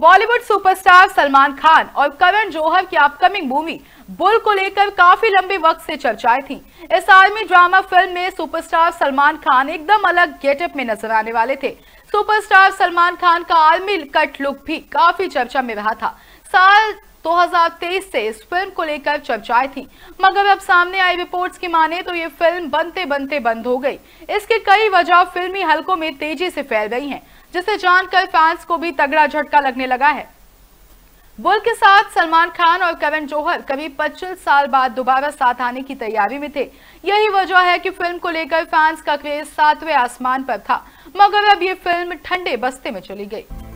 Bollywood superstar Salman Khan और करण जौहर की upcoming movie bull को लेकर काफी लंबे वक्त से चर्चाएं थीं। इस आर्मी ड्रामा फिल्म में सुपरस्टार सलमान खान एकदम अलग गेटअप में नजर आने वाले थे। सुपरस्टार सलमान खान का आर्मी कट लुक भी काफी चर्चा में रहा था। साल 2023 से इस फिल्म को लेकर चर्चाएं थी, मगर अब सामने आई रिपोर्ट्स की माने तो ये फिल्म बनते बनते बंद हो गई। इसके कई वजह फिल्मी हलकों में तेजी से फैल गई हैं, जिसे जानकर फैंस को भी तगड़ा झटका लगने लगा है। बुल के साथ सलमान खान और करण जौहर करीब 25 साल बाद दोबारा साथ आने की तैयारी में थे। यही वजह है कि फिल्म को लेकर फैंस का क्रेज सातवें आसमान पर था, मगर अब ये फिल्म ठंडे बस्ते में चली गई।